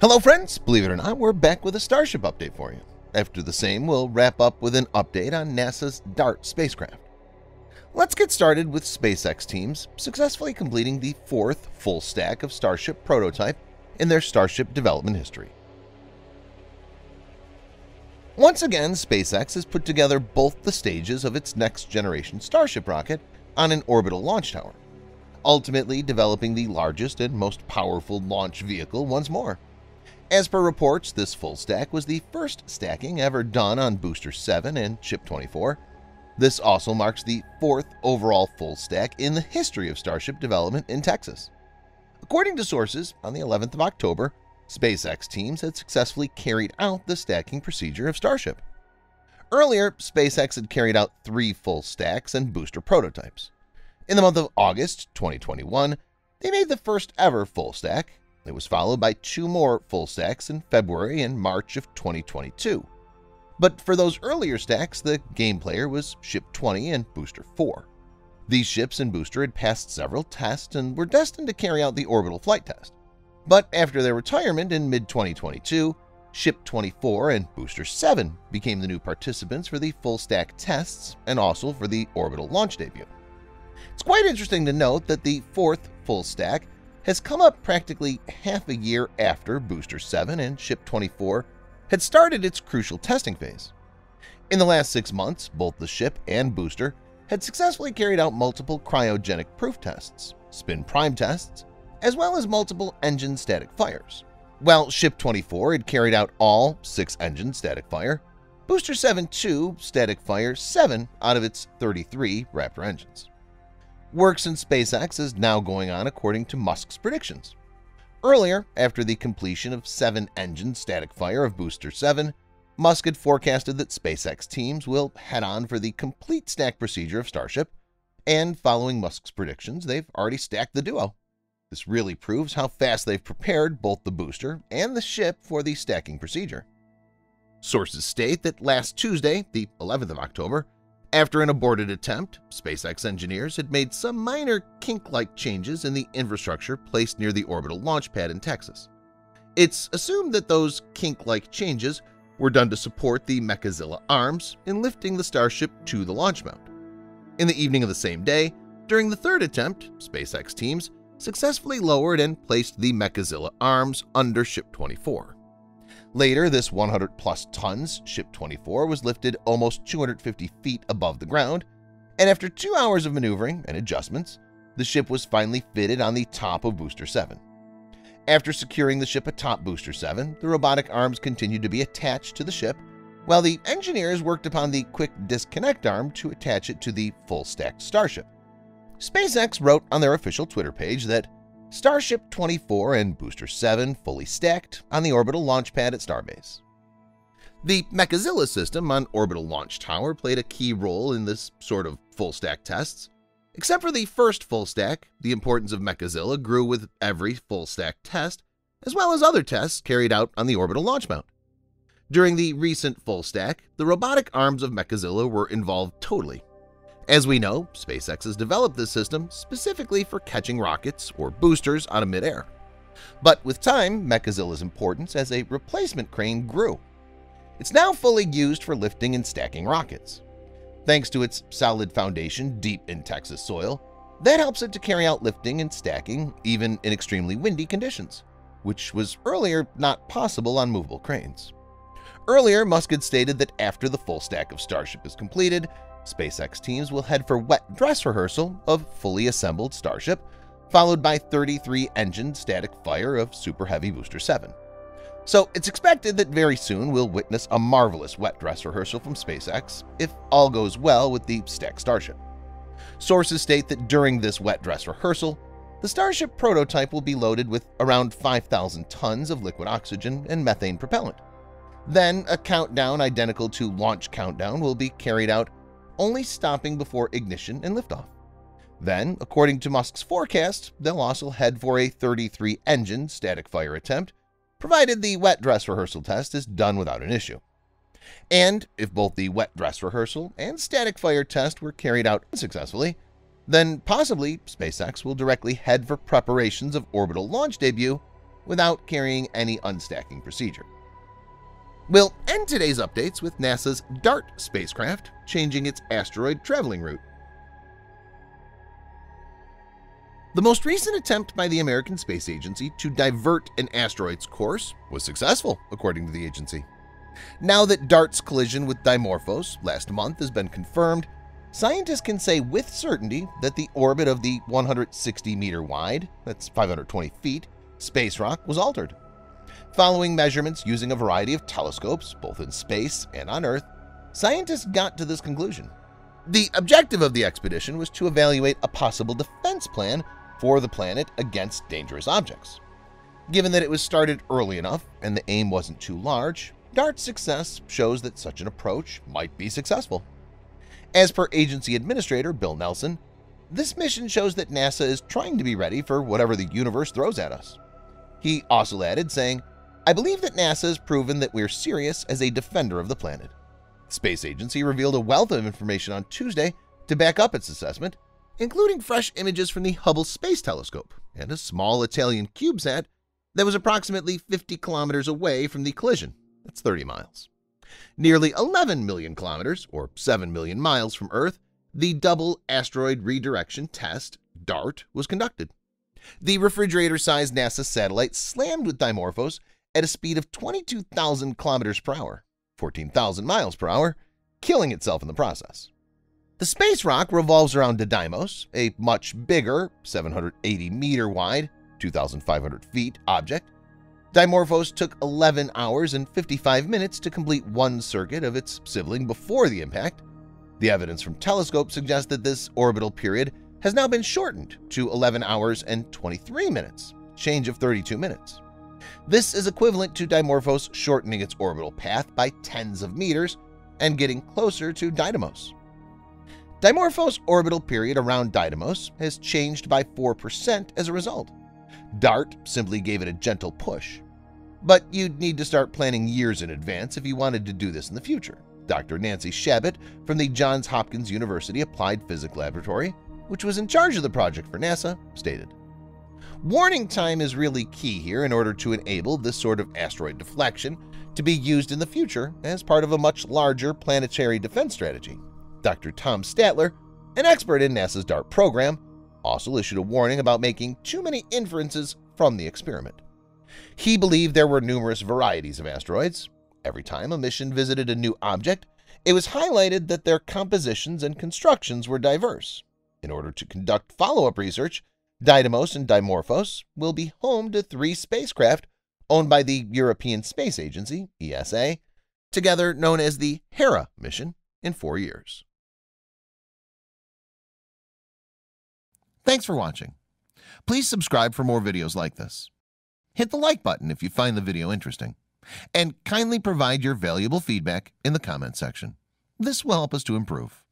Hello friends, believe it or not, we're back with a Starship update for you. After the same, we'll wrap up with an update on NASA's DART spacecraft. Let's get started with SpaceX teams successfully completing the fourth full stack of Starship prototype in their Starship development history. Once again, SpaceX has put together both the stages of its next-generation Starship rocket on an orbital launch tower, ultimately developing the largest and most powerful launch vehicle once more. As per reports, this full stack was the first stacking ever done on Booster 7 and Ship 24. This also marks the fourth overall full stack in the history of Starship development in Texas. According to sources, on the 11th of October, SpaceX teams had successfully carried out the stacking procedure of Starship. Earlier, SpaceX had carried out three full stacks and booster prototypes. In the month of August 2021, they made the first ever full stack. It was followed by two more full stacks in February and March of 2022. But for those earlier stacks, the game player was Ship 20 and Booster 4. These ships and booster had passed several tests and were destined to carry out the orbital flight test. But after their retirement in mid-2022, Ship 24 and Booster 7 became the new participants for the full stack tests and also for the orbital launch debut. It's quite interesting to note that the fourth full stack has come up practically half a year after Booster 7 and Ship 24 had started its crucial testing phase. In the last 6 months, both the ship and booster had successfully carried out multiple cryogenic proof tests, spin prime tests, as well as multiple engine static fires. While Ship 24 had carried out all 6 engine static fire, Booster 7 too static fire 7 out of its 33 Raptor engines. Works in SpaceX is now going on according to Musk's predictions. Earlier, after the completion of 7 engine static fire of Booster 7, Musk had forecasted that SpaceX teams will head on for the complete stack procedure of Starship, and following Musk's predictions, they've already stacked the duo. This really proves how fast they've prepared both the booster and the ship for the stacking procedure. Sources state that last Tuesday, the 11th of October, after an aborted attempt, SpaceX engineers had made some minor kink-like changes in the infrastructure placed near the orbital launch pad in Texas. It's assumed that those kink-like changes were done to support the MechaZilla arms in lifting the Starship to the launch mount. In the evening of the same day, during the third attempt, SpaceX teams successfully lowered and placed the MechaZilla arms under Ship 24. Later, this 100-plus tons Ship 24 was lifted almost 250 feet above the ground, and after 2 hours of maneuvering and adjustments, the ship was finally fitted on the top of Booster 7. After securing the ship atop Booster 7, the robotic arms continued to be attached to the ship, while the engineers worked upon the quick disconnect arm to attach it to the full-stacked Starship. SpaceX wrote on their official Twitter page that Starship 24 and Booster 7 fully stacked on the orbital launch pad at Starbase. The MechaZilla system on orbital launch tower played a key role in this sort of full-stack tests. Except for the first full-stack, the importance of MechaZilla grew with every full-stack test, as well as other tests carried out on the orbital launch mount. During the recent full-stack, the robotic arms of MechaZilla were involved totally. As we know, SpaceX has developed this system specifically for catching rockets or boosters out of midair. But with time, MechaZilla's importance as a replacement crane grew. It's now fully used for lifting and stacking rockets. Thanks to its solid foundation deep in Texas soil, that helps it to carry out lifting and stacking even in extremely windy conditions, which was earlier not possible on movable cranes. Earlier, Musk had stated that after the full stack of Starship is completed, SpaceX teams will head for wet dress rehearsal of fully assembled Starship, followed by 33 engine static fire of Super Heavy Booster 7. So it's expected that very soon we'll witness a marvelous wet dress rehearsal from SpaceX, if all goes well with the stacked Starship. Sources state that during this wet dress rehearsal, the Starship prototype will be loaded with around 5,000 tons of liquid oxygen and methane propellant. Then a countdown identical to launch countdown will be carried out only stopping before ignition and liftoff. Then, according to Musk's forecast, they'll also head for a 33-engine static fire attempt, provided the wet dress rehearsal test is done without an issue. And if both the wet dress rehearsal and static fire test were carried out unsuccessfully, then possibly SpaceX will directly head for preparations of orbital launch debut without carrying any unstacking procedure. We'll end today's updates with NASA's DART spacecraft changing its asteroid traveling route. The most recent attempt by the American Space Agency to divert an asteroid's course was successful, according to the agency. Now that DART's collision with Dimorphos last month has been confirmed, scientists can say with certainty that the orbit of the 160-meter-wide, that's 520 feet, space rock was altered. Following measurements using a variety of telescopes, both in space and on Earth, scientists got to this conclusion. The objective of the expedition was to evaluate a possible defense plan for the planet against dangerous objects. Given that it was started early enough and the aim wasn't too large, DART's success shows that such an approach might be successful. As per agency administrator Bill Nelson, this mission shows that NASA is trying to be ready for whatever the universe throws at us. He also added, saying, "I believe that NASA has proven that we're serious as a defender of the planet." The space agency revealed a wealth of information on Tuesday to back up its assessment, including fresh images from the Hubble Space Telescope and a small Italian CubeSat that was approximately 50 kilometers away from the collision. That's 30 miles. Nearly 11 million kilometers, or 7 million miles from Earth, the Double Asteroid Redirection Test, DART, was conducted. The refrigerator-sized NASA satellite slammed with Dimorphos at a speed of 22,000 kilometers per hour, 14,000 miles per hour, killing itself in the process. The space rock revolves around Didymos, a much bigger, 780-meter-wide, 2,500 feet object. Dimorphos took 11 hours and 55 minutes to complete one circuit of its sibling before the impact. The evidence from telescopes suggests that this orbital period has now been shortened to 11 hours and 23 minutes, change of 32 minutes. This is equivalent to Dimorphos shortening its orbital path by tens of meters and getting closer to Didymos. Dimorphos' orbital period around Didymos has changed by 4% as a result. DART simply gave it a gentle push. But you'd need to start planning years in advance if you wanted to do this in the future, Dr. Nancy Chabot from the Johns Hopkins University Applied Physics Laboratory, which was in charge of the project for NASA, stated. Warning time is really key here in order to enable this sort of asteroid deflection to be used in the future as part of a much larger planetary defense strategy. Dr. Tom Statler, an expert in NASA's DART program, also issued a warning about making too many inferences from the experiment. He believed there were numerous varieties of asteroids. Every time a mission visited a new object, it was highlighted that their compositions and constructions were diverse. In order to conduct follow-up research, Didymos and Dimorphos will be home to 3 spacecraft owned by the European Space Agency, ESA, together known as the Hera mission, in 4 years. Thanks for watching. Please subscribe for more videos like this. Hit the like button if you find the video interesting, and kindly provide your valuable feedback in the comment section. This will help us to improve.